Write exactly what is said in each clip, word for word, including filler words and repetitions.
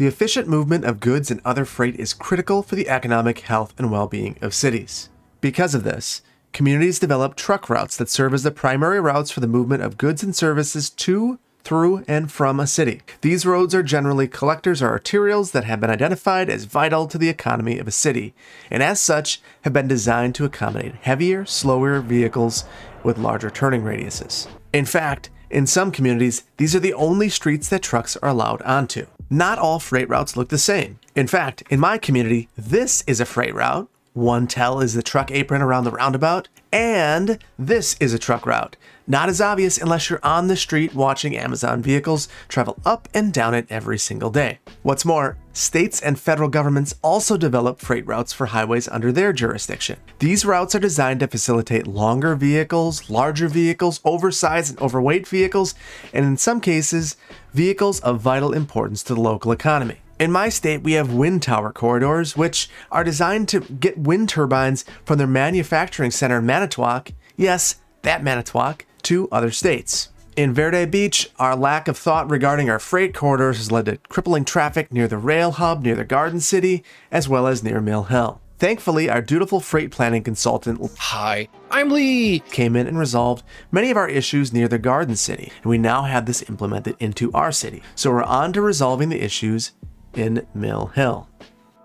The efficient movement of goods and other freight is critical for the economic health and well-being of cities. Because of this, communities develop truck routes that serve as the primary routes for the movement of goods and services to, through, and from a city. These roads are generally collectors or arterials that have been identified as vital to the economy of a city, and as such, have been designed to accommodate heavier, slower vehicles with larger turning radiuses. In fact, in some communities, these are the only streets that trucks are allowed onto. Not all freight routes look the same. In fact, in my community, this is a freight route, one tell is the truck apron around the roundabout, and this is a truck route. Not as obvious unless you're on the street watching Amazon vehicles travel up and down it every single day. What's more, states and federal governments also develop freight routes for highways under their jurisdiction. These routes are designed to facilitate longer vehicles, larger vehicles, oversized and overweight vehicles, and in some cases, vehicles of vital importance to the local economy. In my state, we have wind tower corridors, which are designed to get wind turbines from their manufacturing center in Manitowoc, yes, that Manitowoc, to other states. In Verde Beach, our lack of thought regarding our freight corridors has led to crippling traffic near the rail hub, near the Garden City, as well as near Mill Hill. Thankfully, our dutiful freight planning consultant, Hi, I'm Lee, came in and resolved many of our issues near the Garden City, and we now have this implemented into our city. So we're on to resolving the issues in Mill Hill.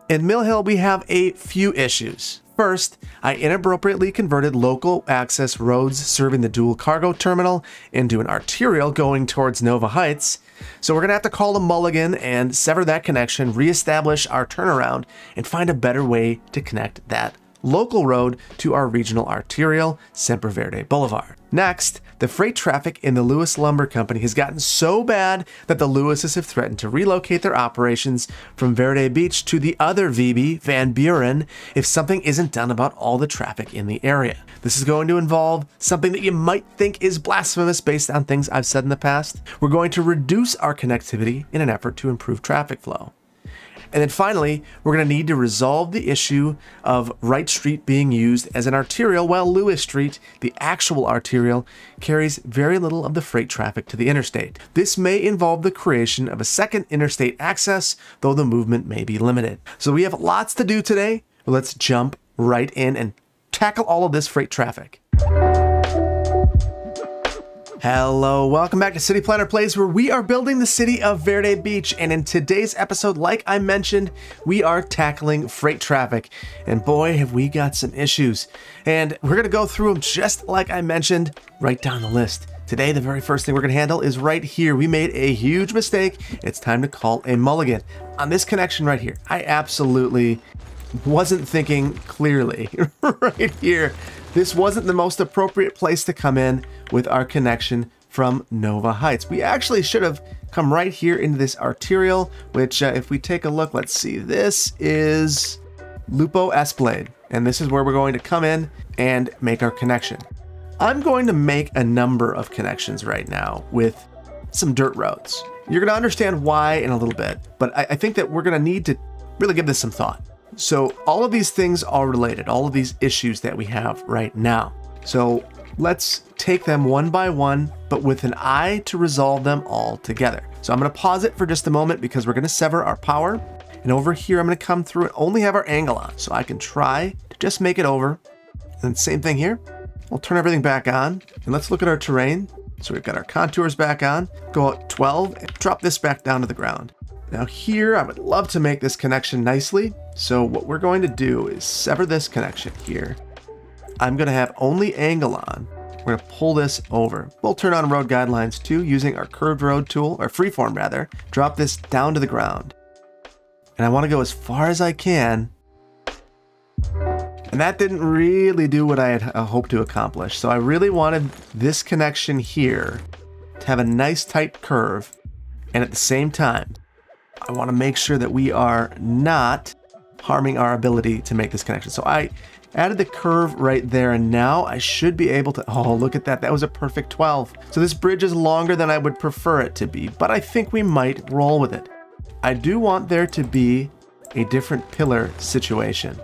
In Mill Hill, we have a few issues. First, I inappropriately converted local access roads serving the dual cargo terminal into an arterial going towards Nova Heights, so we're going to have to call a mulligan and sever that connection, reestablish our turnaround, and find a better way to connect that local road to our regional arterial, Semper Verde Boulevard. Next, the freight traffic in the Lewis Lumber Company has gotten so bad that the Lewises have threatened to relocate their operations from Verde Beach to the other V B, Van Buren, if something isn't done about all the traffic in the area. This is going to involve something that you might think is blasphemous based on things I've said in the past. We're going to reduce our connectivity in an effort to improve traffic flow. And then finally, we're going to need to resolve the issue of Wright Street being used as an arterial, while Lewis Street, the actual arterial, carries very little of the freight traffic to the interstate. This may involve the creation of a second interstate access, though the movement may be limited. So we have lots to do today. Let's jump right in and tackle all of this freight traffic. Hello, welcome back to City Planner Plays, where we are building the city of Verde Beach, and in today's episode, like I mentioned, we are tackling freight traffic, and boy, have we got some issues, and we're going to go through them just like I mentioned, right down the list. Today, the very first thing we're going to handle is right here. We made a huge mistake. It's time to call a mulligan on this connection right here. I absolutely wasn't thinking clearly right here. This wasn't the most appropriate place to come in with our connection from Nova Heights. We actually should have come right here into this arterial, which uh, if we take a look, let's see, this is Lupo Esplade. And this is where we're going to come in and make our connection. I'm going to make a number of connections right now with some dirt roads. You're gonna understand why in a little bit, but I, I think that we're gonna need to really give this some thought. So all of these things are related, all of these issues that we have right now. So let's take them one by one, but with an eye to resolve them all together. So I'm going to pause it for just a moment because we're going to sever our power. And over here, I'm going to come through and only have our angle on. So I can try to just make it over. And same thing here. We'll turn everything back on and let's look at our terrain. So we've got our contours back on, go out twelve and drop this back down to the ground. Now here, I would love to make this connection nicely. So what we're going to do is sever this connection here. I'm going to have only angle on. We're going to pull this over. We'll turn on road guidelines too, using our curved road tool, or freeform rather. Drop this down to the ground. And I want to go as far as I can. And that didn't really do what I had hoped to accomplish. So I really wanted this connection here to have a nice tight curve. And at the same time, I want to make sure that we are not harming our ability to make this connection. So I added the curve right there, and now I should be able to, oh, look at that. That was a perfect twelve. So this bridge is longer than I would prefer it to be, but I think we might roll with it. I do want there to be a different pillar situation.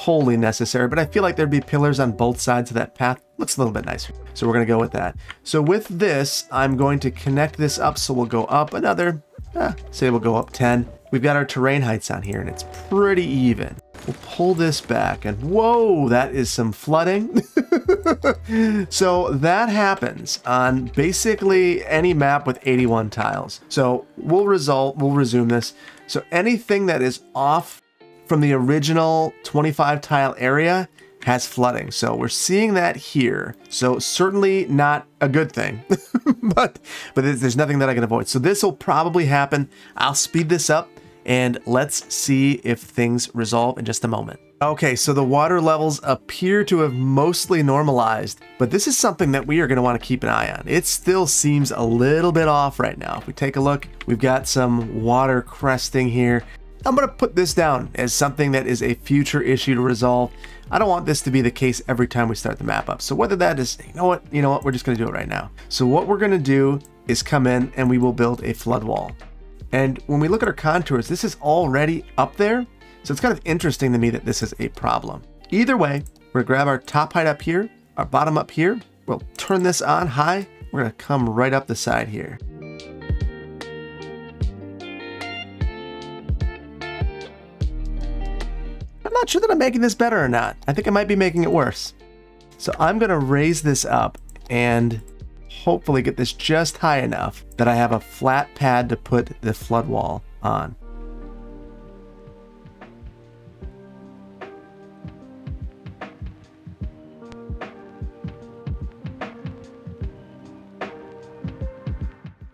wholly necessary, but I feel like there'd be pillars on both sides of that path. Looks a little bit nicer. So we're gonna go with that. So with this, I'm going to connect this up. So we'll go up another, eh, say we'll go up ten. We've got our terrain heights on here and it's pretty even. We'll pull this back and whoa, that is some flooding. So that happens on basically any map with eighty-one tiles. So we'll result, we'll resume this. So anything that is off from the original twenty-five tile area has flooding. So we're seeing that here. So certainly not a good thing, but, but there's nothing that I can avoid. So this will probably happen. I'll speed this up and let's see if things resolve in just a moment. Okay, so the water levels appear to have mostly normalized, but this is something that we are gonna wanna keep an eye on. It still seems a little bit off right now. If we take a look, we've got some water cresting here. I'm gonna put this down as something that is a future issue to resolve. I don't want this to be the case every time we start the map up. So whether that is, you know what, you know what, we're just gonna do it right now. So what we're gonna do is come in and we will build a flood wall. And when we look at our contours, this is already up there. So it's kind of interesting to me that this is a problem. Either way, we're gonna grab our top height up here, our bottom up here. We'll turn this on high. We're gonna come right up the side here. I'm not sure that I'm making this better or not. I think I might be making it worse. So I'm gonna raise this up and hopefully get this just high enough that I have a flat pad to put the flood wall on.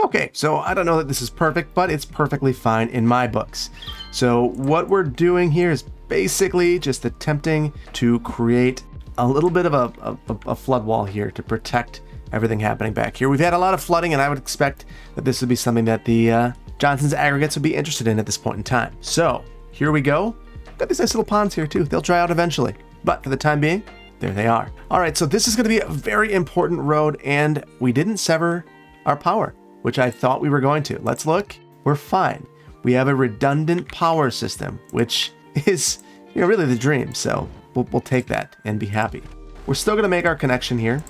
Okay, so I don't know that this is perfect, but it's perfectly fine in my books. So what we're doing here is basically just attempting to create a little bit of a, a, a flood wall here to protect everything happening back here. We've had a lot of flooding and I would expect that this would be something that the uh, Johnson's aggregates would be interested in at this point in time. So here we go. Got these nice little ponds here too. They'll dry out eventually, but for the time being, there they are. All right, so this is gonna be a very important road and we didn't sever our power, which I thought we were going to. Let's look, we're fine. We have a redundant power system, which is, you know, really the dream. So we'll, we'll take that and be happy. We're still gonna make our connection here.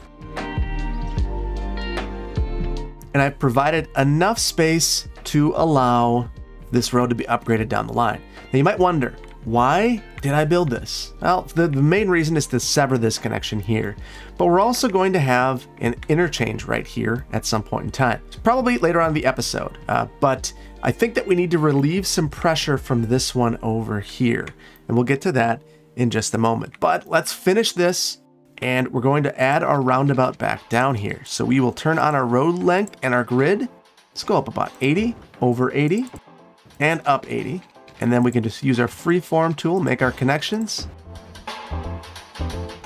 And I've provided enough space to allow this road to be upgraded down the line. Now you might wonder, why did I build this? Well, the, the main reason is to sever this connection here, but we're also going to have an interchange right here at some point in time. It's probably later on in the episode, uh, but I think that we need to relieve some pressure from this one over here. And we'll get to that in just a moment, but let's finish this. And we're going to add our roundabout back down here. So we will turn on our road length and our grid. Let's go up about eighty, over eighty, and up eighty. And then we can just use our freeform tool, make our connections,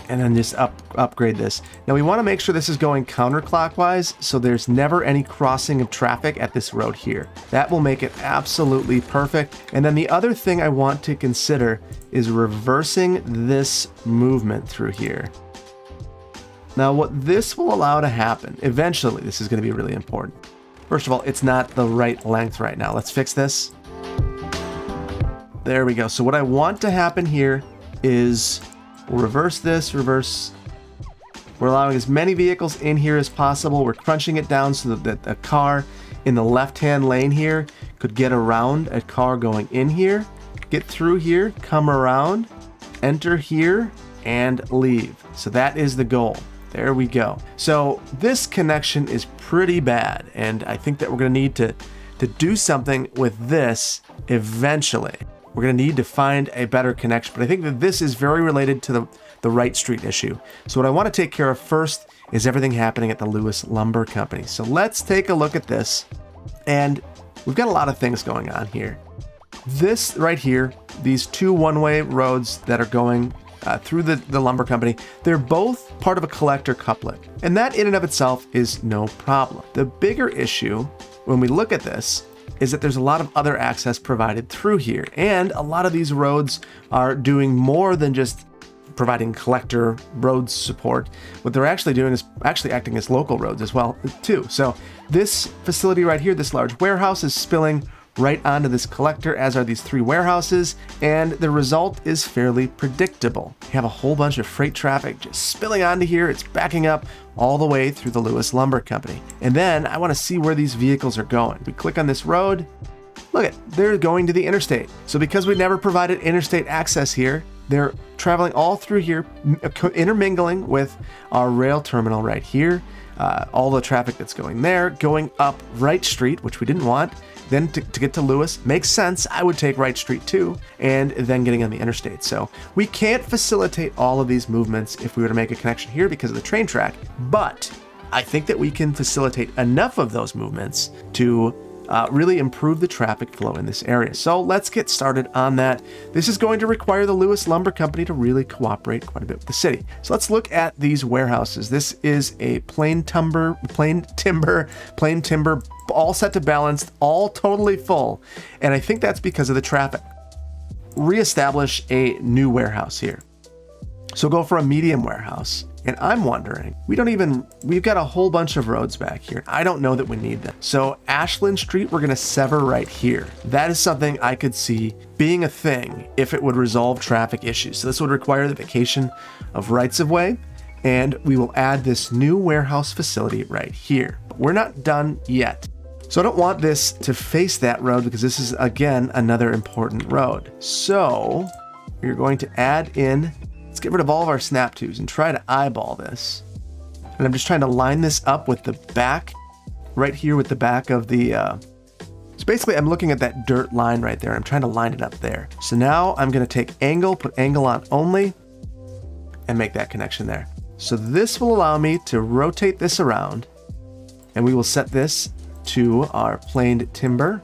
and then just up, upgrade this. Now we wanna make sure this is going counterclockwise, so there's never any crossing of traffic at this road here. That will make it absolutely perfect. And then the other thing I want to consider is reversing this movement through here. Now what this will allow to happen, eventually this is gonna be really important. First of all, it's not the right length right now. Let's fix this. There we go. So what I want to happen here is we'll reverse this, reverse. We're allowing as many vehicles in here as possible. We're crunching it down so that a car in the left-hand lane here could get around a car going in here, get through here, come around, enter here, and leave. So that is the goal. There we go. So this connection is pretty bad, and I think that we're gonna need to, to do something with this eventually. We're gonna need to find a better connection, but I think that this is very related to the, the right street issue. So what I wanna take care of first is everything happening at the Lewis Lumber Company. So let's take a look at this, and we've got a lot of things going on here. This right here, these two one-way roads that are going Uh, through the, the lumber company, they're both part of a collector coupling. And that in and of itself is no problem. The bigger issue when we look at this is that there's a lot of other access provided through here. And a lot of these roads are doing more than just providing collector road support. What they're actually doing is actually acting as local roads as well too. So this facility right here, this large warehouse, is spilling right onto this collector, as are these three warehouses, and the result is fairly predictable. You have a whole bunch of freight traffic just spilling onto here. It's backing up all the way through the Lewis Lumber Company. And then I want to see where these vehicles are going. We click on this road. Look at, they're going to the interstate. So because we never provided interstate access here, they're traveling all through here, intermingling with our rail terminal right here. Uh, all the traffic that's going there, going up Wright Street, which we didn't want. Then to, to get to Lewis, makes sense. I would take Wright Street too, and then getting on the interstate. So we can't facilitate all of these movements if we were to make a connection here because of the train track, but I think that we can facilitate enough of those movements to Uh, really improve the traffic flow in this area. So let's get started on that. This is going to require the Lewis Lumber Company to really cooperate quite a bit with the city. So let's look at these warehouses. This is a plain timber, plain timber, plain timber, all set to balanced, all totally full. And I think that's because of the traffic. Reestablish a new warehouse here. So go for a medium warehouse. And I'm wondering, we don't even, we've got a whole bunch of roads back here. I don't know that we need them. So Ashland Street, we're gonna sever right here. That is something I could see being a thing if it would resolve traffic issues. So this would require the vacation of rights of way, and we will add this new warehouse facility right here. But we're not done yet. So I don't want this to face that road because this is, again, another important road. So we're going to add in, let's get rid of all of our snap twos and try to eyeball this. And I'm just trying to line this up with the back, right here with the back of the, uh, so basically I'm looking at that dirt line right there. I'm trying to line it up there. So now I'm gonna take angle, put angle on only, and make that connection there. So this will allow me to rotate this around, and we will set this to our planed timber.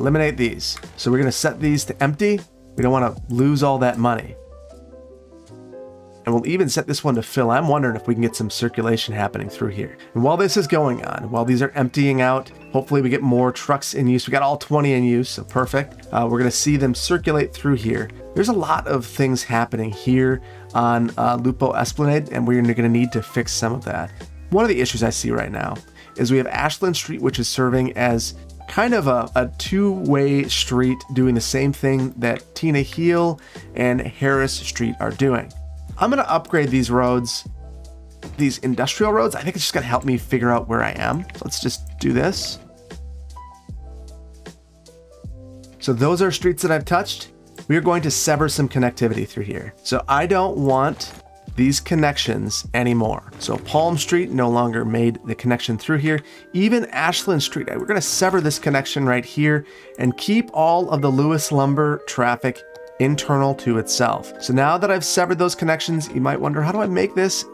Eliminate these. So we're gonna set these to empty. We don't wanna lose all that money. And we'll even set this one to fill. I'm wondering if we can get some circulation happening through here. And while this is going on, while these are emptying out, hopefully we get more trucks in use. We got all twenty in use, so perfect. Uh, we're gonna see them circulate through here. There's a lot of things happening here on uh, Lupo Esplanade, and we're gonna need to fix some of that. One of the issues I see right now is we have Ashland Street, which is serving as kind of a, a two-way street doing the same thing that Tina Heel and Harris Street are doing. I'm gonna upgrade these roads, these industrial roads. I think it's just gonna help me figure out where I am. So let's just do this. So those are streets that I've touched. We are going to sever some connectivity through here. So I don't want these connections anymore. So Palm Street no longer made the connection through here. Even Ashland Street, we're gonna sever this connection right here and keep all of the Lewis Lumber traffic internal to itself. So now that I've severed those connections, you might wonder, how do I make this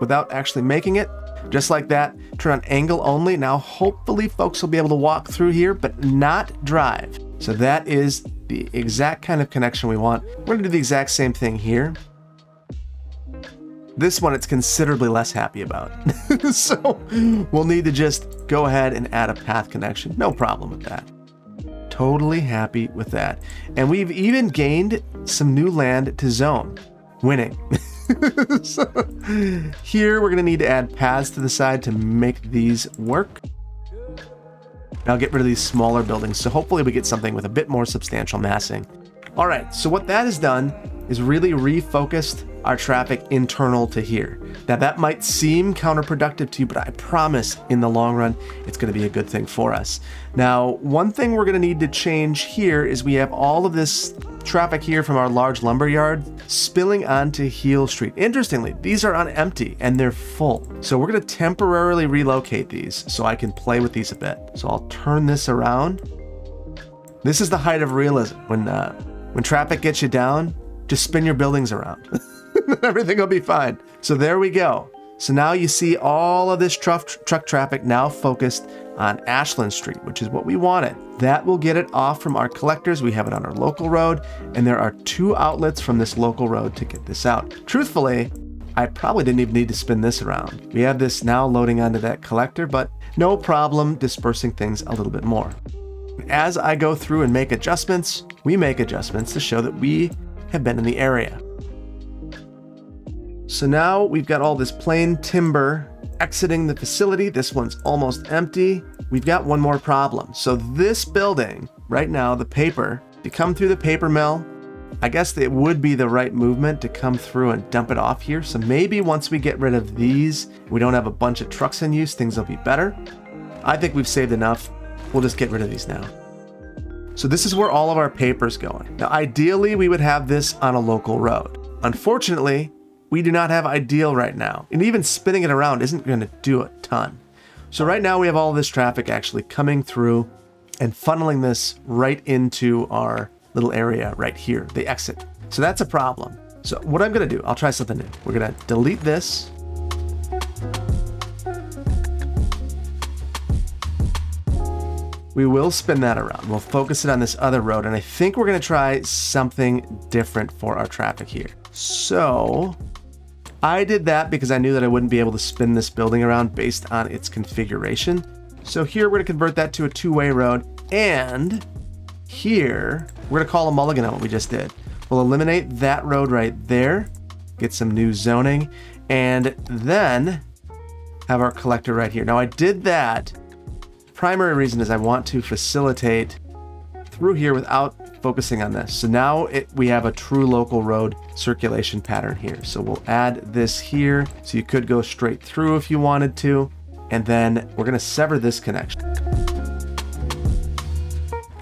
without actually making it? Just like that, turn on angle only. Now, hopefully folks will be able to walk through here, but not drive. So that is the exact kind of connection we want. We're gonna do the exact same thing here. This one, it's considerably less happy about. So we'll need to just go ahead and add a path connection. No problem with that. Totally happy with that. And we've even gained some new land to zone. Winning. So here we're gonna need to add paths to the side to make these work. Now get rid of these smaller buildings. So hopefully we get something with a bit more substantial massing. All right, so what that has done is really refocused our traffic internal to here. Now that might seem counterproductive to you, but I promise in the long run, it's gonna be a good thing for us. Now, one thing we're gonna need to change here is we have all of this traffic here from our large lumber yard spilling onto Heel Street. Interestingly, these are on empty and they're full. So we're gonna temporarily relocate these so I can play with these a bit. So I'll turn this around. This is the height of realism. When, uh, when traffic gets you down, just spin your buildings around. Everything will be fine. So there we go. So now you see all of this truck, truck traffic now focused on Ashland Street, which is what we wanted. That will get it off from our collectors. We have it on our local road, and there are two outlets from this local road to get this out. Truthfully, I probably didn't even need to spin this around. We have this now loading onto that collector, but no problem dispersing things a little bit more. As I go through and make adjustments, we make adjustments to show that we have been in the area. So now we've got all this plain timber exiting the facility. This one's almost empty. We've got one more problem. So this building right now, the paper, to come through the paper mill, I guess it would be the right movement to come through and dump it off here. So maybe once we get rid of these, we don't have a bunch of trucks in use, things will be better. I think we've saved enough. We'll just get rid of these now. So this is where all of our paper's going. Now, ideally, we would have this on a local road. Unfortunately, we do not have ideal right now. And even spinning it around isn't going to do a ton. So right now we have all this traffic actually coming through and funneling this right into our little area right here, the exit. So that's a problem. So what I'm going to do, I'll try something new. We're going to delete this. We will spin that around. We'll focus it on this other road. And I think we're going to try something different for our traffic here. So I did that because I knew that I wouldn't be able to spin this building around based on its configuration. So here we're going to convert that to a two-way road. And here we're going to call a mulligan on what we just did. We'll eliminate that road right there, get some new zoning, and then have our collector right here. Now I did that. Primary reason is I want to facilitate through here without focusing on this. So now it, we have a true local road circulation pattern here. So we'll add this here. So you could go straight through if you wanted to. And then we're gonna sever this connection.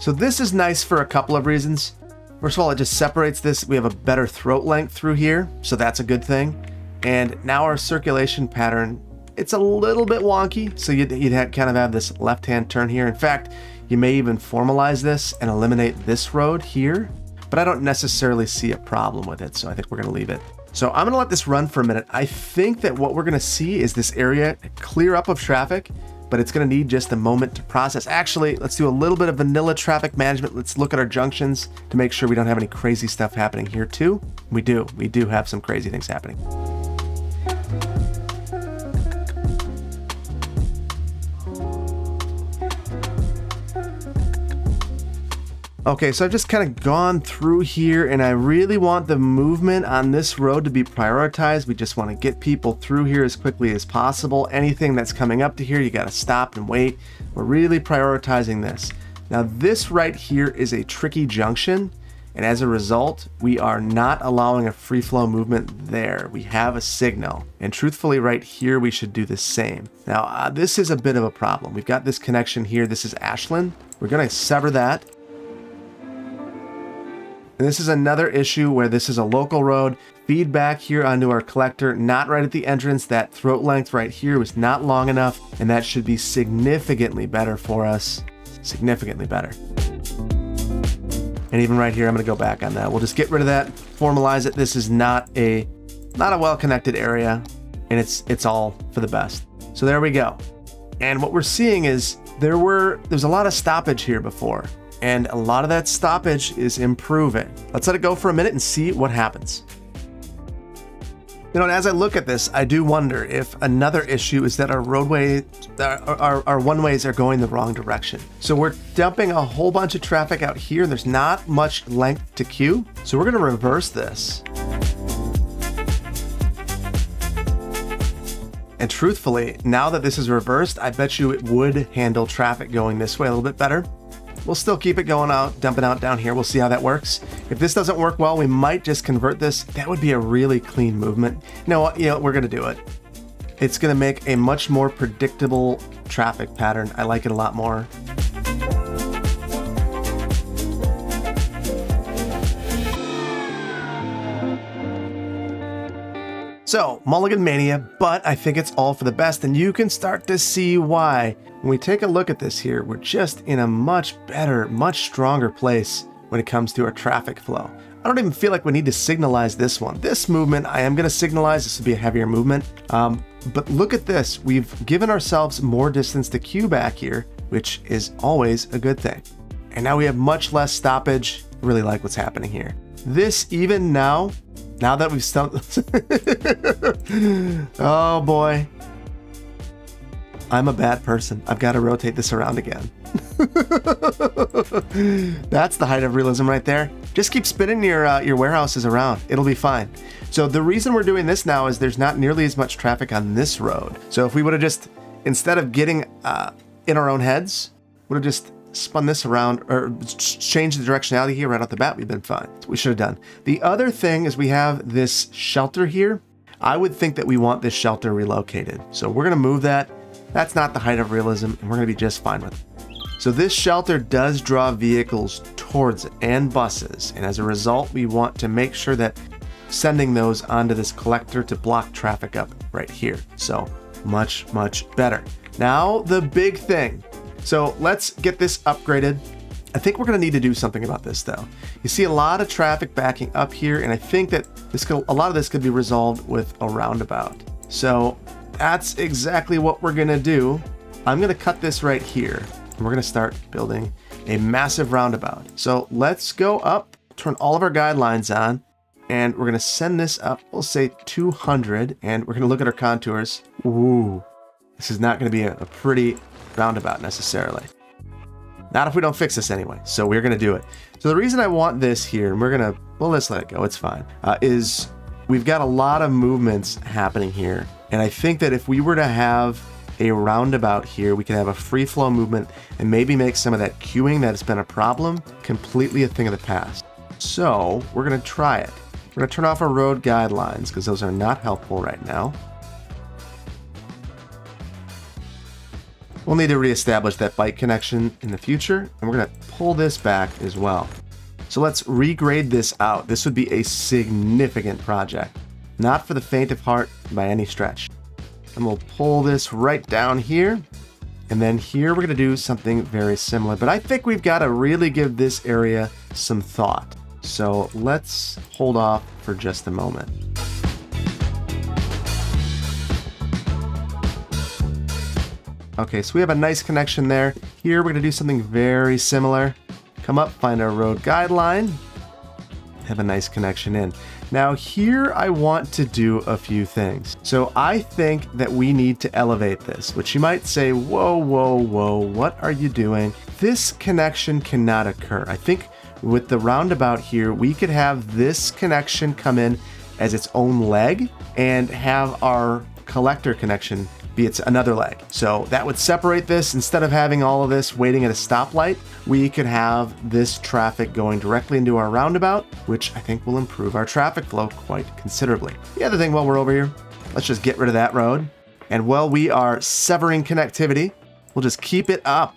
So this is nice for a couple of reasons. First of all, it just separates this. We have a better throat length through here. So that's a good thing. And now our circulation pattern, it's a little bit wonky. So you'd, you'd have, kind of have this left-hand turn here. In fact, you may even formalize this and eliminate this road here, but I don't necessarily see a problem with it. So I think we're gonna leave it. So I'm gonna let this run for a minute. I think that what we're gonna see is this area clear up of traffic, but it's gonna need just a moment to process. Actually, let's do a little bit of vanilla traffic management. Let's look at our junctions to make sure we don't have any crazy stuff happening here too. We do, we do have some crazy things happening. Okay, so I've just kind of gone through here and I really want the movement on this road to be prioritized. We just want to get people through here as quickly as possible. Anything that's coming up to here, you got to stop and wait. We're really prioritizing this. Now this right here is a tricky junction. And as a result, we are not allowing a free flow movement there. We have a signal. And truthfully, right here, we should do the same. Now, uh, this is a bit of a problem. We've got this connection here. This is Ashland. We're going to sever that. And this is another issue where this is a local road. Feedback here onto our collector, not right at the entrance. That throat length right here was not long enough, and that should be significantly better for us. Significantly better. And even right here, I'm gonna go back on that. We'll just get rid of that, formalize it. This is not a not a well-connected area, and it's it's all for the best. So there we go. And what we're seeing is there were there's a lot of stoppage here before. And a lot of that stoppage is improving. Let's let it go for a minute and see what happens. You know, and as I look at this, I do wonder if another issue is that our roadway, our, our, our one-ways are going the wrong direction. So we're dumping a whole bunch of traffic out here, and there's not much length to queue. So we're gonna reverse this. And truthfully, now that this is reversed, I bet you it would handle traffic going this way a little bit better. We'll still keep it going out, dumping out down here. We'll see how that works. If this doesn't work well, we might just convert this. That would be a really clean movement. No, you know, we're gonna do it. It's gonna make a much more predictable traffic pattern. I like it a lot more. So, mulligan mania, but I think it's all for the best, and you can start to see why. When we take a look at this here, we're just in a much better, much stronger place when it comes to our traffic flow. I don't even feel like we need to signalize this one. This movement, I am gonna signalize, this would be a heavier movement, um, but look at this. We've given ourselves more distance to queue back here, which is always a good thing. And now we have much less stoppage. I really like what's happening here. This, even now, Now that we've stumped, oh boy, I'm a bad person. I've got to rotate this around again. That's the height of realism right there. just keep spinning your, uh, your warehouses around. It'll be fine. So the reason we're doing this now is there's not nearly as much traffic on this road. So if we would have just, instead of getting uh, in our own heads, would have just spun this around or changed the directionality here right off the bat, we've been fine. That's what we should have done. The other thing is we have this shelter here. I would think that we want this shelter relocated. So we're gonna move that. That's not the height of realism, and we're gonna be just fine with it. So this shelter does draw vehicles towards it and buses. And as a result, we want to make sure that sending those onto this collector to block traffic up right here. So much, much better. Now the big thing. So let's get this upgraded. I think we're gonna need to do something about this though. You see a lot of traffic backing up here, and I think that this could, a lot of this could be resolved with a roundabout. So that's exactly what we're gonna do. I'm gonna cut this right here, and we're gonna start building a massive roundabout. So let's go up, turn all of our guidelines on, and we're gonna send this up, we'll say two hundred, and we're gonna look at our contours. Ooh, this is not gonna be a, a pretty roundabout necessarily. Not if we don't fix this anyway, so we're gonna do it. So the reason I want this here, and we're gonna, well, let's let it go, it's fine, uh, is we've got a lot of movements happening here. And I think that if we were to have a roundabout here, we can have a free flow movement and maybe make some of that queuing that's been a problem completely a thing of the past. So we're gonna try it. We're gonna turn off our road guidelines because those are not helpful right now. We'll need to reestablish that bike connection in the future, and we're gonna pull this back as well. So let's regrade this out. This would be a significant project. Not for the faint of heart by any stretch. And we'll pull this right down here. And then here we're gonna do something very similar, but I think we've gotta really give this area some thought. So let's hold off for just a moment. Okay, so we have a nice connection there. Here, we're gonna do something very similar. Come up, find our road guideline, have a nice connection in. Now here, I want to do a few things. So I think that we need to elevate this, which you might say, whoa, whoa, whoa, what are you doing? This connection cannot occur. I think with the roundabout here, we could have this connection come in as its own leg and have our collector connection be it's another leg. So that would separate this. Instead of having all of this waiting at a stoplight, we could have this traffic going directly into our roundabout, which I think will improve our traffic flow quite considerably. The other thing while we're over here, let's just get rid of that road. And while we are severing connectivity, we'll just keep it up.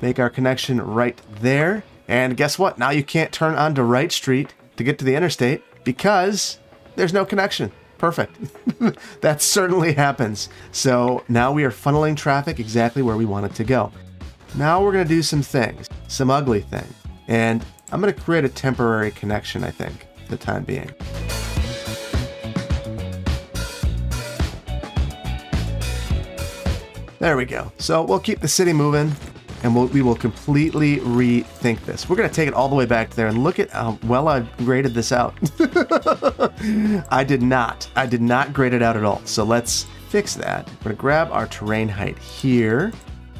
Make our connection right there. And guess what? Now you can't turn onto Wright Street to get to the interstate because there's no connection. Perfect. That certainly happens. So now we are funneling traffic exactly where we want it to go. Now we're going to do some things, some ugly things. And I'm going to create a temporary connection, I think, for the time being. There we go. So we'll keep the city moving, and we'll, we will completely rethink this. We're gonna take it all the way back to there, and look at how well I've graded this out. I did not, I did not grade it out at all. So let's fix that. We're gonna grab our terrain height here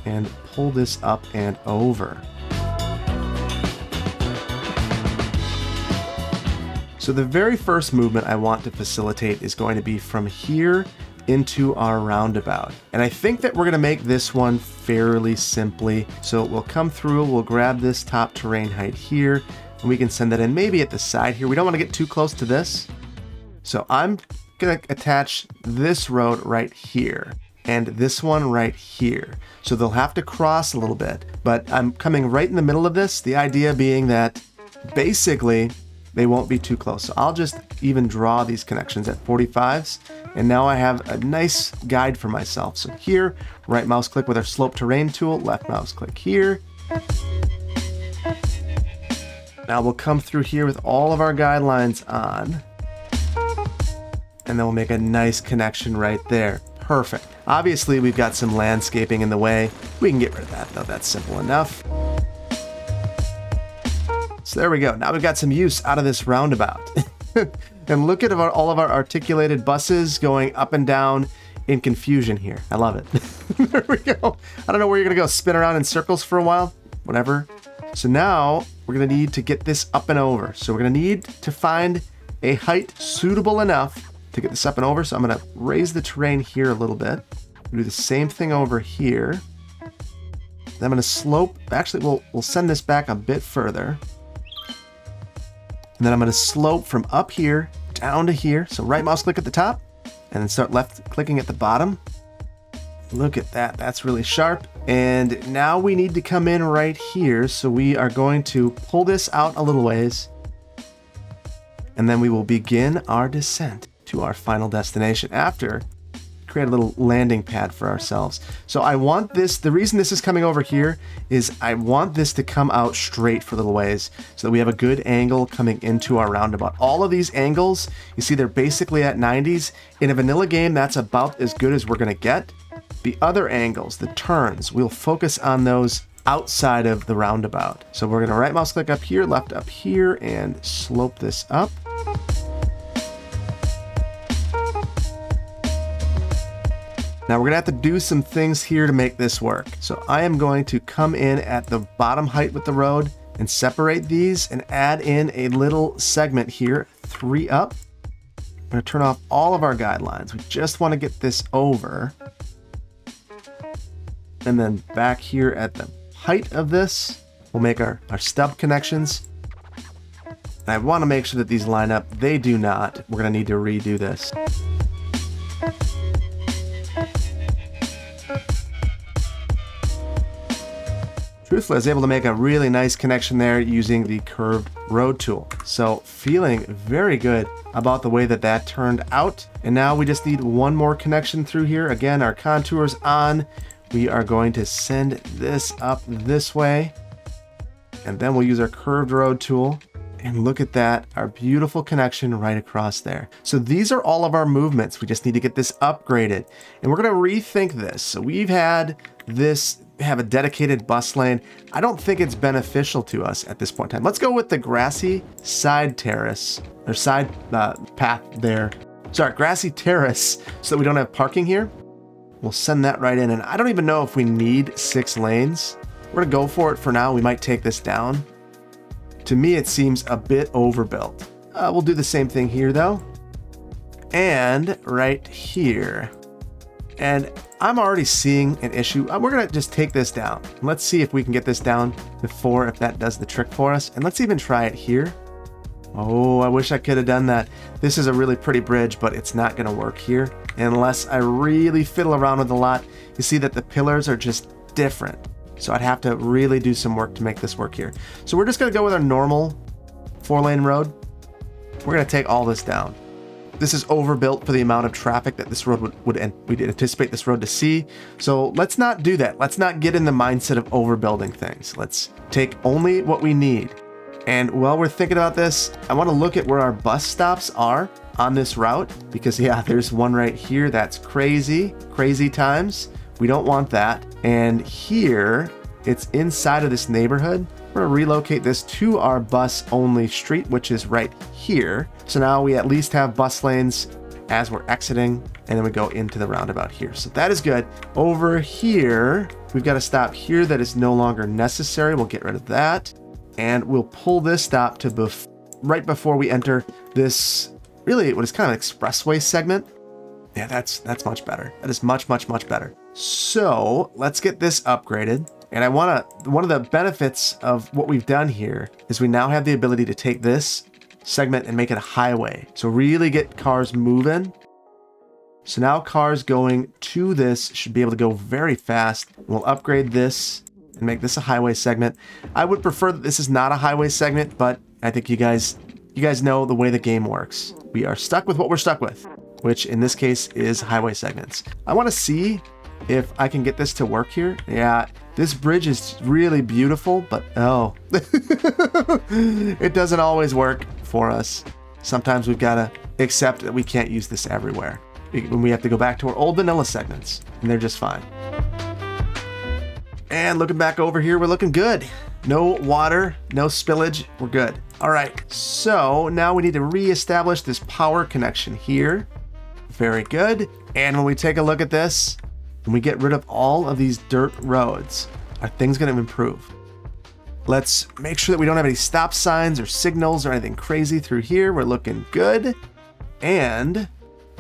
and pull this up and over. So the very first movement I want to facilitate is going to be from here into our roundabout. And I think that we're gonna make this one fairly simply. So we'll come through, we'll grab this top terrain height here, and we can send that in maybe at the side here. We don't wanna get too close to this. So I'm gonna attach this road right here and this one right here. So they'll have to cross a little bit, but I'm coming right in the middle of this. The idea being that basically they won't be too close. So I'll just even draw these connections at forty-fives. And now I have a nice guide for myself. So here, right mouse click with our slope terrain tool, left mouse click here. Now we'll come through here with all of our guidelines on. And then we'll make a nice connection right there. Perfect. Obviously we've got some landscaping in the way. We can get rid of that though, that's simple enough. So there we go. Now we've got some use out of this roundabout. And look at our, all of our articulated buses going up and down in confusion here. I love it. There we go. I don't know where you're gonna go. Spin around in circles for a while. Whatever. So now we're gonna need to get this up and over. So we're gonna need to find a height suitable enough to get this up and over. So I'm gonna raise the terrain here a little bit. We'll do the same thing over here. Then I'm gonna slope, actually we'll, we'll send this back a bit further. And then I'm gonna slope from up here down to here. So right mouse click at the top and then start left clicking at the bottom. Look at that, that's really sharp. And now we need to come in right here. So we are going to pull this out a little ways and then we will begin our descent to our final destination after create a little landing pad for ourselves. So I want this, the reason this is coming over here is I want this to come out straight for a little ways so that we have a good angle coming into our roundabout. All of these angles, you see they're basically at nineties. In a vanilla game, that's about as good as we're gonna get. The other angles, the turns, we'll focus on those outside of the roundabout. So we're gonna right mouse click up here, left up here, and slope this up. Now we're gonna have to do some things here to make this work. So I am going to come in at the bottom height with the road and separate these and add in a little segment here, three up. I'm gonna turn off all of our guidelines. We just wanna get this over. And then back here at the height of this, we'll make our, our stub connections. And I wanna make sure that these line up. They do not. We're gonna need to redo this. Truthfully, I was able to make a really nice connection there using the curved road tool. So feeling very good about the way that that turned out. And now we just need one more connection through here. Again, our contours on. We are going to send this up this way. And then we'll use our curved road tool. And look at that, our beautiful connection right across there. So these are all of our movements. We just need to get this upgraded. And we're gonna rethink this. So we've had this have a dedicated bus lane. I don't think it's beneficial to us at this point in time. Let's go with the grassy side terrace, or side uh, path there. Sorry, grassy terrace, so that we don't have parking here. We'll send that right in. And I don't even know if we need six lanes. We're gonna go for it for now. We might take this down. To me, it seems a bit overbuilt. Uh, we'll do the same thing here though. And right here. And I'm already seeing an issue. We're gonna just take this down. Let's see if we can get this down to four, if that does the trick for us. And let's even try it here. Oh, I wish I could have done that. This is a really pretty bridge, but it's not gonna work here unless I really fiddle around with a lot. You see that the pillars are just different. So I'd have to really do some work to make this work here. So we're just gonna go with our normal four lane road. We're gonna take all this down. This is overbuilt for the amount of traffic that this road would, would we'd anticipate this road to see. So let's not do that. Let's not get in the mindset of overbuilding things. Let's take only what we need. And while we're thinking about this, I wanna look at where our bus stops are on this route, because yeah, there's one right here. That's crazy, crazy times. We don't want that. And here, it's inside of this neighborhood. We're gonna relocate this to our bus only street, which is right here. So now we at least have bus lanes as we're exiting, and then we go into the roundabout here. So that is good. Over here, we've got a stop here that is no longer necessary. We'll get rid of that. And we'll pull this stop to bef- right before we enter this, really what is kind of an expressway segment. Yeah, that's that's much better. That is much, much, much better. So let's get this upgraded. And I wanna, one of the benefits of what we've done here is we now have the ability to take this segment and make it a highway. So really get cars moving. So now cars going to this should be able to go very fast. We'll upgrade this and make this a highway segment. I would prefer that this is not a highway segment, but I think you guys, you guys know the way the game works. We are stuck with what we're stuck with, which in this case is highway segments. I wanna see if I can get this to work here. Yeah, this bridge is really beautiful, but oh, it doesn't always work for us. Sometimes we've gotta accept that we can't use this everywhere. When we have to go back to our old vanilla segments, and they're just fine. And looking back over here, we're looking good. No water, no spillage, we're good. All right, so now we need to reestablish this power connection here. Very good. And when we take a look at this, when we get rid of all of these dirt roads, are things gonna improve? Let's make sure that we don't have any stop signs or signals or anything crazy through here. We're looking good. And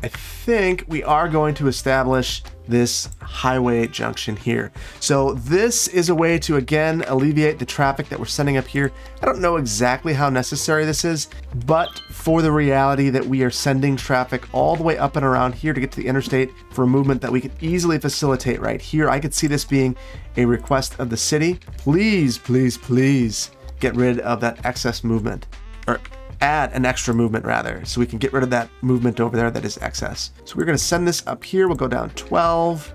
I think we are going to establish this highway junction here. So this is a way to, again, alleviate the traffic that we're sending up here. I don't know exactly how necessary this is, but for the reality that we are sending traffic all the way up and around here to get to the interstate for a movement that we could easily facilitate right here. I could see this being a request of the city. Please, please, please get rid of that excess movement, or add an extra movement rather, so we can get rid of that movement over there that is excess. So we're going to send this up here. We'll go down twelve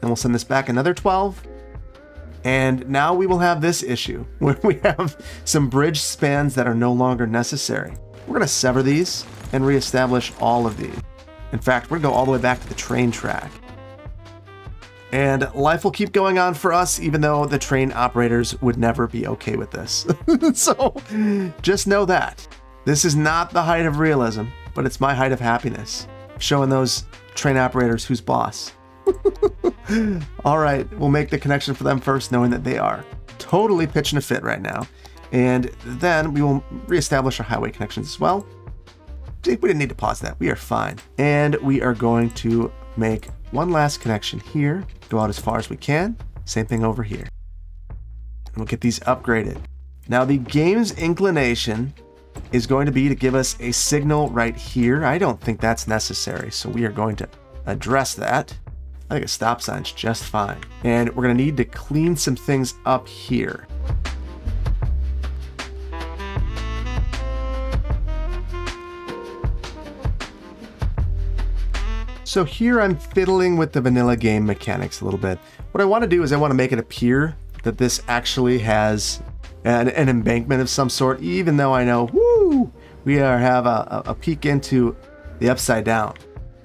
and we'll send this back another twelve. And now we will have this issue where we have some bridge spans that are no longer necessary. We're going to sever these and reestablish all of these. In fact, we're going to go all the way back to the train track. And life will keep going on for us, even though the train operators would never be okay with this. So just know that. This is not the height of realism, but it's my height of happiness. Showing those train operators who's boss. All right, we'll make the connection for them first, knowing that they are totally pitching a fit right now. And then we will reestablish our highway connections as well. We didn't need to pause that. We are fine. And we are going to make one last connection here, go out as far as we can. Same thing over here. And we'll get these upgraded. Now the game's inclination is going to be to give us a signal right here. I don't think that's necessary, so we are going to address that. I think a stop sign's just fine. And we're going to need to clean some things up here. So here I'm fiddling with the vanilla game mechanics a little bit. What I want to do is I want to make it appear that this actually has an, an embankment of some sort, even though I know, woo, we are, have a, a peek into the upside down.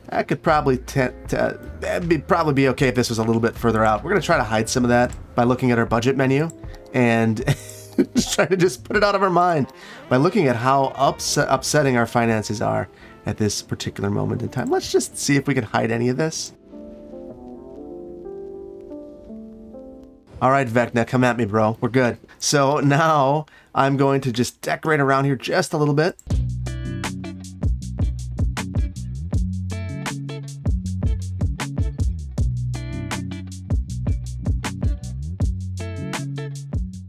That could probably that'd be, probably be okay if this was a little bit further out. We're going to try to hide some of that by looking at our budget menu and just try to just put it out of our mind by looking at how ups upsetting our finances are at this particular moment in time. Let's just see if we can hide any of this. All right, Vecna, come at me, bro. We're good. So now I'm going to just decorate around here just a little bit.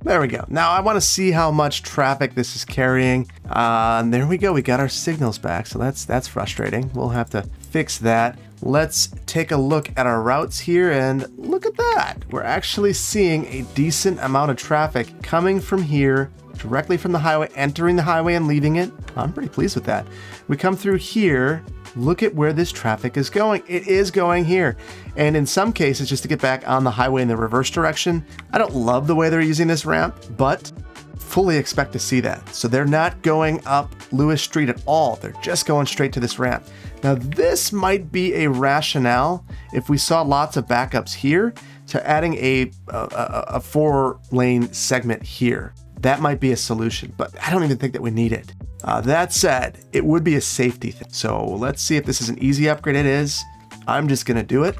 There we go. Now I want to see how much traffic this is carrying. Uh, there we go. We got our signals back. So that's that's frustrating. We'll have to fix that. Let's take a look at our routes here and look at that. We're actually seeing a decent amount of traffic coming from here, directly from the highway, entering the highway and leaving it. I'm pretty pleased with that. We come through here. Look at where this traffic is going. It is going here. And in some cases, just to get back on the highway in the reverse direction. I don't love the way they're using this ramp, but fully expect to see that. So they're not going up Lewis Street at all. They're just going straight to this ramp. Now this might be a rationale if we saw lots of backups here to adding a, a, a four lane segment here. That might be a solution, but I don't even think that we need it. Uh, that said, it would be a safety thing. So let's see if this is an easy upgrade. It is. I'm just going to do it,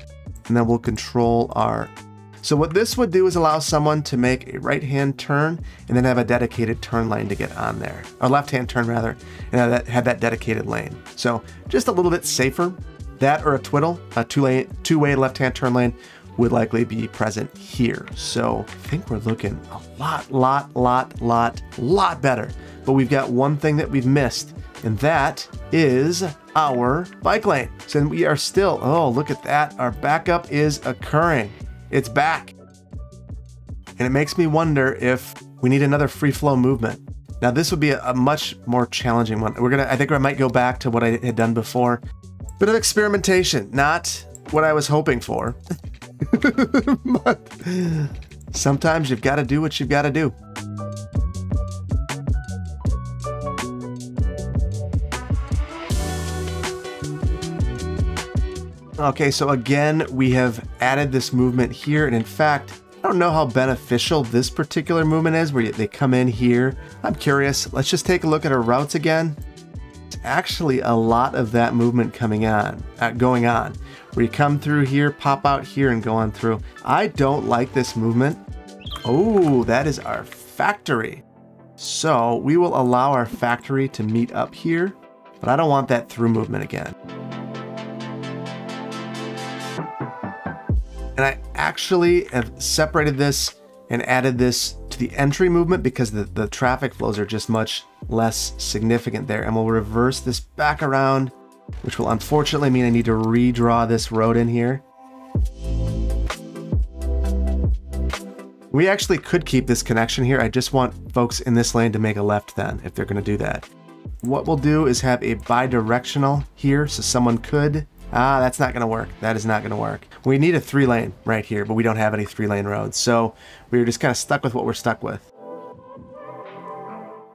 and then we'll control R. So what this would do is allow someone to make a right-hand turn and then have a dedicated turn lane to get on there, or left-hand turn rather, and have that, have that dedicated lane. So just a little bit safer. That or a twiddle, a two-way two-way left-hand turn lane would likely be present here. So I think we're looking a lot, lot, lot, lot, lot better. But we've got one thing that we've missed, and that is our bike lane. So we are still, oh, look at that. Our backup is occurring. It's back. And it makes me wonder if we need another free flow movement. Now this would be a, a much more challenging one. We're gonna, I think I might go back to what I had done before. Bit of experimentation, not what I was hoping for. But sometimes you've got to do what you've got to do. Okay, so again, we have added this movement here, and in fact, I don't know how beneficial this particular movement is where they come in here. I'm curious. Let's just take a look at our routes again. Actually a lot of that movement coming on, uh, going on, where you come through here, pop out here, and go on through. I don't like this movement. Oh, that is our factory. So we will allow our factory to meet up here, but I don't want that through movement again. And I actually have separated this and added this to the entry movement because the, the traffic flows are just much less significant there. And we'll reverse this back around, which will unfortunately mean I need to redraw this road in here. We actually could keep this connection here. I just want folks in this lane to make a left then, if they're gonna do that. What we'll do is have a bi-directional here, so someone could, ah, that's not gonna work. That is not gonna work. We need a three lane right here, but we don't have any three lane roads. So we're just kind of stuck with what we're stuck with.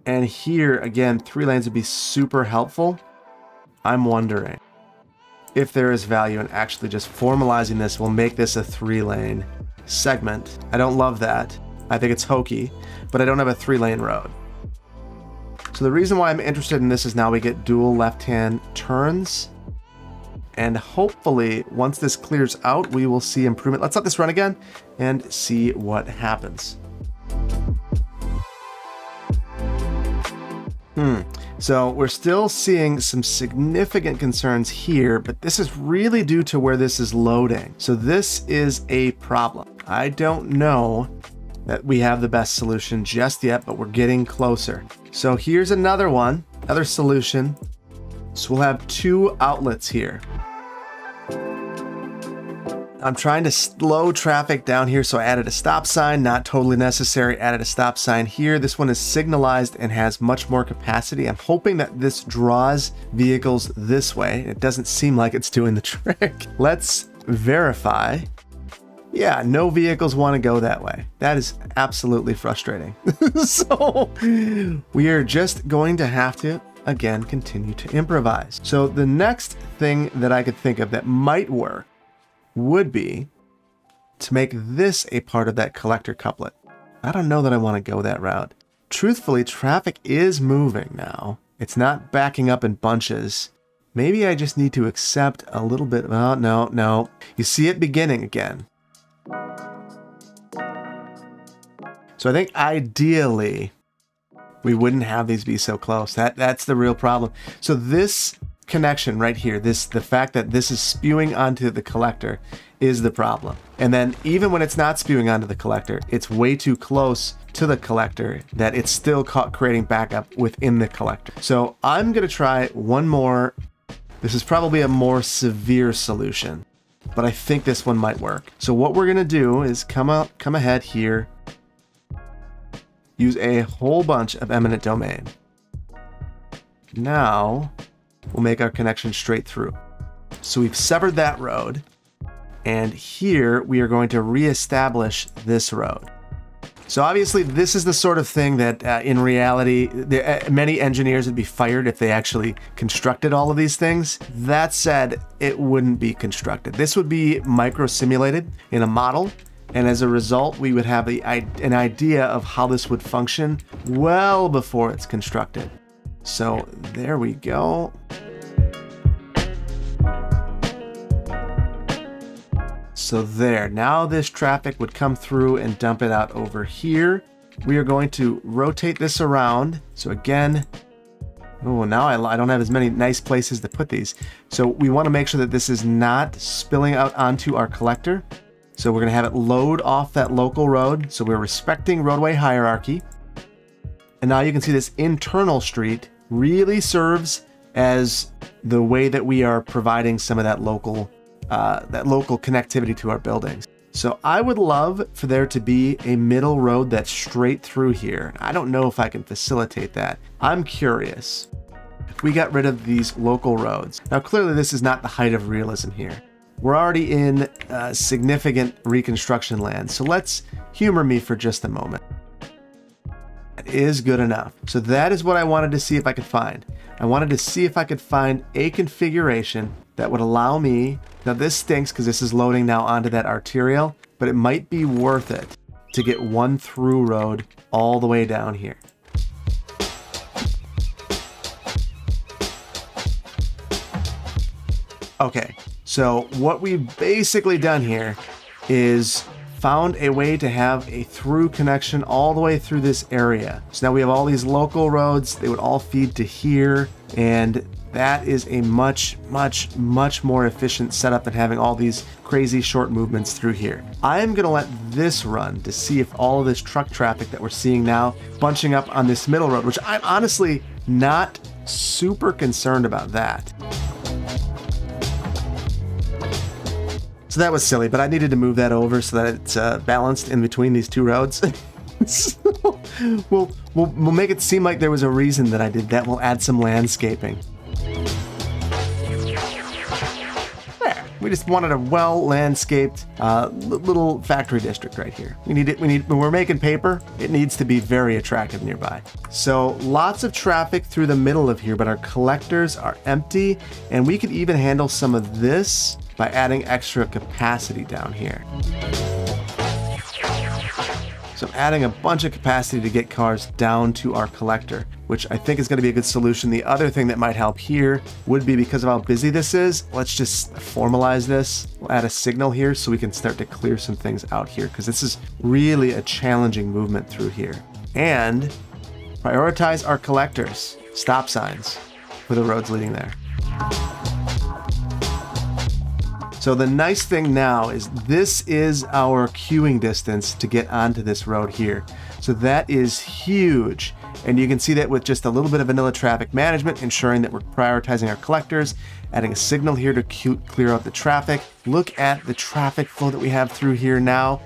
And here again, three lanes would be super helpful. I'm wondering if there is value in actually just formalizing this. We'll make this a three lane segment. I don't love that. I think it's hokey, but I don't have a three lane road. So the reason why I'm interested in this is now we get dual left-hand turns. And hopefully once this clears out, we will see improvement. Let's let this run again and see what happens. Hmm. So we're still seeing some significant concerns here, but this is really due to where this is loading. So this is a problem. I don't know that we have the best solution just yet, but we're getting closer. So here's another one, another solution. So we'll have two outlets here. I'm trying to slow traffic down here, so I added a stop sign, not totally necessary, added a stop sign here. This one is signalized and has much more capacity. I'm hoping that this draws vehicles this way. It doesn't seem like it's doing the trick. Let's verify. Yeah, no vehicles want to go that way. That is absolutely frustrating. So we are just going to have to, again, continue to improvise. So the next thing that I could think of that might work would be to make this a part of that collector couplet. I don't know that I want to go that route. Truthfully, traffic is moving now. It's not backing up in bunches. Maybe I just need to accept a little bit. Oh, no, no. You see it beginning again. So I think ideally, we wouldn't have these be so close. That, that's the real problem. So this connection right here, this the fact that this is spewing onto the collector is the problem. And then even when it's not spewing onto the collector, it's way too close to the collector that it's still caught creating backup within the collector. So I'm gonna try one more. This is probably a more severe solution, but I think this one might work. So what we're gonna do is come up, come ahead here, use a whole bunch of eminent domain. Now, we'll make our connection straight through. So we've severed that road, and here we are going to reestablish this road. So obviously this is the sort of thing that uh, in reality, there, uh, many engineers would be fired if they actually constructed all of these things. That said, it wouldn't be constructed. This would be micro-simulated in a model, and as a result, we would have a, an idea of how this would function well before it's constructed. So there we go. So there, now this traffic would come through and dump it out over here. We are going to rotate this around. So again, oh, now I, I don't have as many nice places to put these. So we want to make sure that this is not spilling out onto our collector. So we're going to have it load off that local road. So we're respecting roadway hierarchy. And now you can see this internal street really serves as the way that we are providing some of that local uh, that local connectivity to our buildings. So I would love for there to be a middle road that's straight through here. I don't know if I can facilitate that. I'm curious. If we got rid of these local roads. Now clearly this is not the height of realism here. We're already in uh, significant reconstruction land. So let's humor me for just a moment. Is good enough. So that is what I wanted to see if I could find. I wanted to see if I could find a configuration that would allow me, now this stinks because this is loading now onto that arterial, but it might be worth it to get one through road all the way down here. Okay, so what we've basically done here is found a way to have a through connection all the way through this area. So now we have all these local roads. They would all feed to here, and that is a much, much, much more efficient setup than having all these crazy short movements through here. I'm gonna let this run to see if all of this truck traffic that we're seeing now bunching up on this middle road, which I'm honestly not super concerned about that. So that was silly, but I needed to move that over so that it's uh, balanced in between these two roads. So we'll, we'll, we'll make it seem like there was a reason that I did that. We'll add some landscaping. There, we just wanted a well-landscaped uh, little factory district right here. We need it, we need, when we're making paper, it needs to be very attractive nearby. So lots of traffic through the middle of here, but our collectors are empty, and we could even handle some of this by adding extra capacity down here. So I'm adding a bunch of capacity to get cars down to our collector, which I think is gonna be a good solution. The other thing that might help here would be, because of how busy this is, let's just formalize this. We'll add a signal here so we can start to clear some things out here, because this is really a challenging movement through here. And prioritize our collectors. Stop signs for the roads leading there. So the nice thing now is this is our queuing distance to get onto this road here. So that is huge. And you can see that with just a little bit of vanilla traffic management, ensuring that we're prioritizing our collectors, adding a signal here to clear out the traffic. Look at the traffic flow that we have through here now.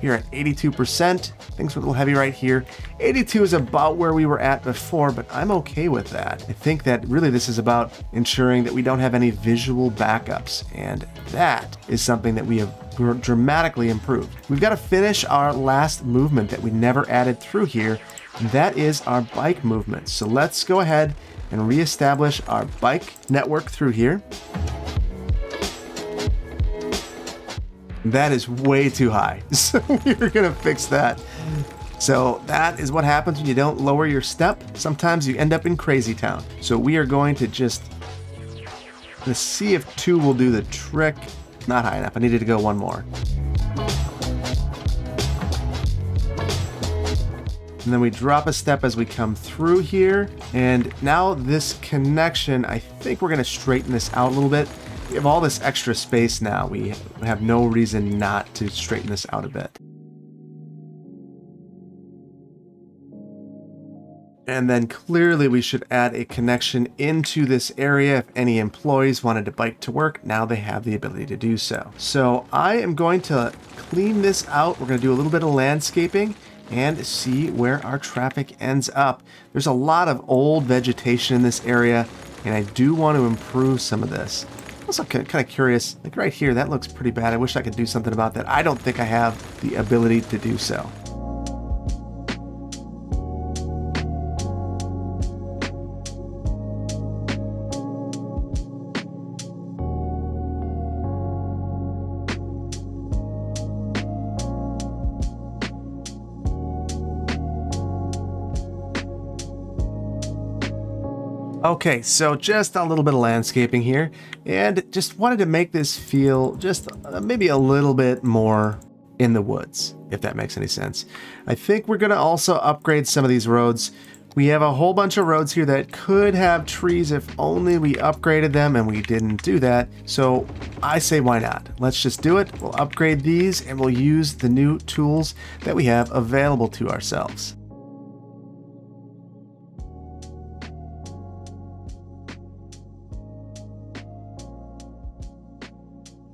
Here at eighty-two percent, things were a little heavy right here. eighty-two is about where we were at before, but I'm okay with that. I think that really this is about ensuring that we don't have any visual backups, and that is something that we have dramatically improved. We've got to finish our last movement that we never added through here, and that is our bike movement. So let's go ahead and reestablish our bike network through here. That is way too high, so we're gonna fix that. So that is what happens when you don't lower your step. Sometimes you end up in crazy town. So we are going to just, let's see if two will do the trick. Not high enough, I needed to go one more. And then we drop a step as we come through here. And now this connection, I think we're gonna straighten this out a little bit. We have all this extra space now. We have no reason not to straighten this out a bit. And then clearly we should add a connection into this area. If any employees wanted to bike to work, now they have the ability to do so. So I am going to clean this out. We're going to do a little bit of landscaping and see where our traffic ends up. There's a lot of old vegetation in this area, and I do want to improve some of this. Also kind of curious, like right here, that looks pretty bad. I wish I could do something about that. I don't think I have the ability to do so. Okay, so just a little bit of landscaping here, and just wanted to make this feel just maybe a little bit more in the woods, if that makes any sense. I think we're gonna also upgrade some of these roads. We have a whole bunch of roads here that could have trees if only we upgraded them, and we didn't do that. So I say, why not? Let's just do it. We'll upgrade these, and we'll use the new tools that we have available to ourselves.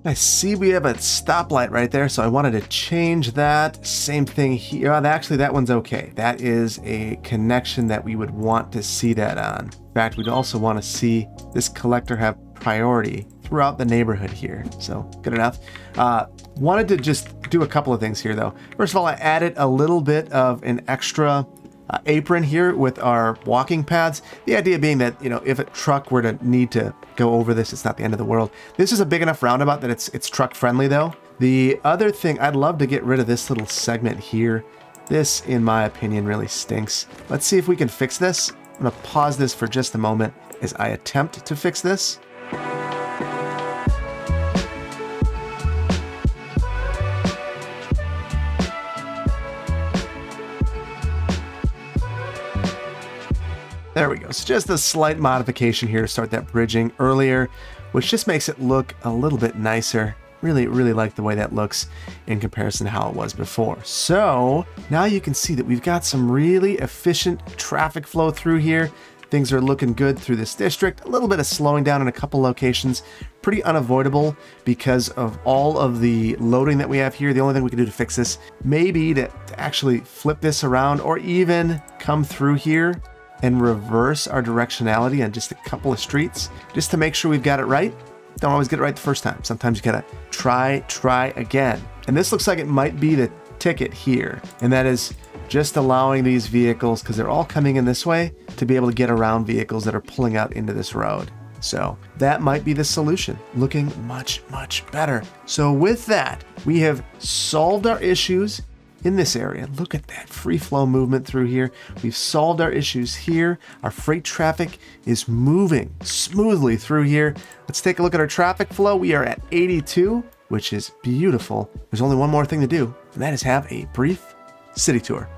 I see we have a stoplight right there, so I wanted to change that. Same thing here. Actually, that one's okay. That is a connection that we would want to see that on. In fact, we'd also want to see this collector have priority throughout the neighborhood here. So good enough. Uh, wanted to just do a couple of things here, though. First of all, I added a little bit of an extra Uh, apron here with our walking paths. The idea being that, you know, if a truck were to need to go over this, it's not the end of the world. This is a big enough roundabout that it's it's truck friendly though. The other thing, I'd love to get rid of this little segment here. This, in my opinion, really stinks. Let's see if we can fix this. I'm gonna pause this for just a moment as I attempt to fix this. There we go. So just a slight modification here to start that bridging earlier, which just makes it look a little bit nicer. Really, really like the way that looks in comparison to how it was before. So now you can see that we've got some really efficient traffic flow through here. Things are looking good through this district. A little bit of slowing down in a couple locations, pretty unavoidable because of all of the loading that we have here. The only thing we can do to fix this may be to, to actually flip this around or even come through here and reverse our directionality on just a couple of streets just to make sure we've got it right. Don't always get it right the first time. Sometimes you gotta try, try again. And this looks like it might be the ticket here, and that is just allowing these vehicles, because they're all coming in this way, to be able to get around vehicles that are pulling out into this road. So that might be the solution, looking much, much better. So with that, we have solved our issues in this area. Look at that free flow movement through here. We've solved our issues here. Our freight traffic is moving smoothly through here. Let's take a look at our traffic flow. We are at eighty-two, which is beautiful. There's only one more thing to do, and that is have a brief city tour.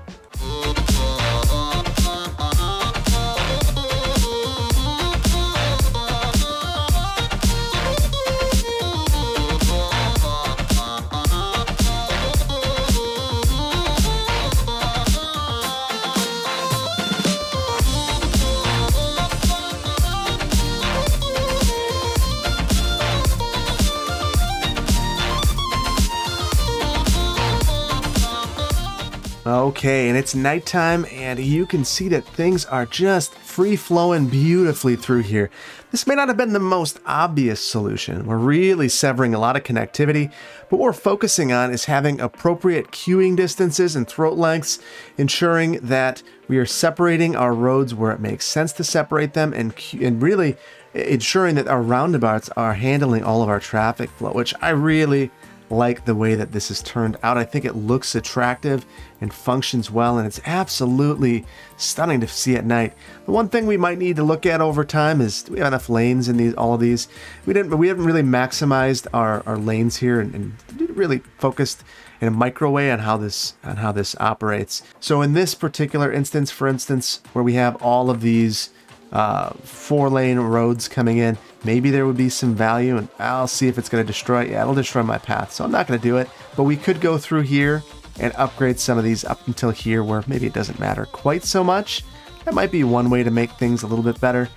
Okay, and it's nighttime, and you can see that things are just free-flowing beautifully through here. This may not have been the most obvious solution. We're really severing a lot of connectivity, but what we're focusing on is having appropriate queuing distances and throat lengths, ensuring that we are separating our roads where it makes sense to separate them, and, and really ensuring that our roundabouts are handling all of our traffic flow, which I really like the way that this is turned out. I think it looks attractive and functions well, and it's absolutely stunning to see at night. The one thing we might need to look at over time is, do we have enough lanes in these? All of these, we didn't. We haven't really maximized our, our lanes here, and, and really focused in a micro way on how this on how this operates. So in this particular instance, for instance, where we have all of these uh, four lane roads coming in, maybe there would be some value, and I'll see if it's gonna destroy, yeah, it'll destroy my path, so I'm not gonna do it. But we could go through here and upgrade some of these up until here where maybe it doesn't matter quite so much. That might be one way to make things a little bit better.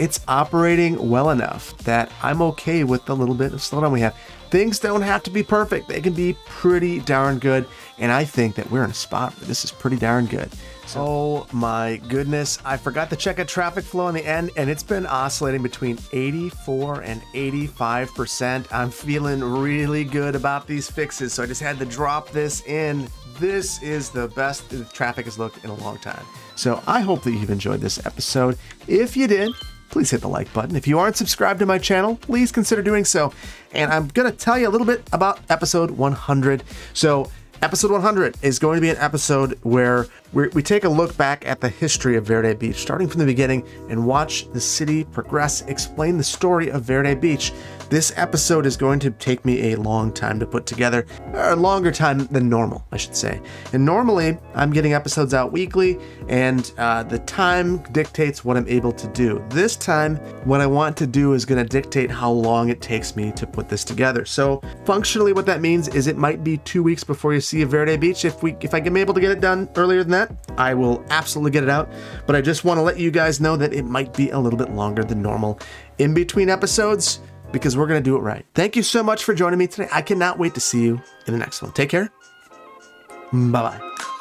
It's operating well enough that I'm okay with the little bit of slowdown we have. Things don't have to be perfect. They can be pretty darn good, and I think that we're in a spot where this is pretty darn good. Oh my goodness, I forgot to check a traffic flow on the end, and it's been oscillating between eighty-four and eighty-five percent. I'm feeling really good about these fixes, so I just had to drop this in. This is the best the traffic has looked in a long time. So I hope that you've enjoyed this episode. If you did, please hit the like button. If you aren't subscribed to my channel, please consider doing so. And I'm gonna tell you a little bit about episode one hundred. So episode one hundred is going to be an episode where we're, we take a look back at the history of Verde Beach, starting from the beginning, and watch the city progress, explain the story of Verde Beach. This episode is going to take me a long time to put together, or a longer time than normal, I should say. And normally, I'm getting episodes out weekly, and uh, the time dictates what I'm able to do. This time, what I want to do is going to dictate how long it takes me to put this together. So functionally, what that means is it might be two weeks before you see of Verde Beach. If we, if I'm able to get it done earlier than that, I will absolutely get it out. But I just want to let you guys know that it might be a little bit longer than normal in between episodes, because we're going to do it right. Thank you so much for joining me today. I cannot wait to see you in the next one. Take care. Bye-bye.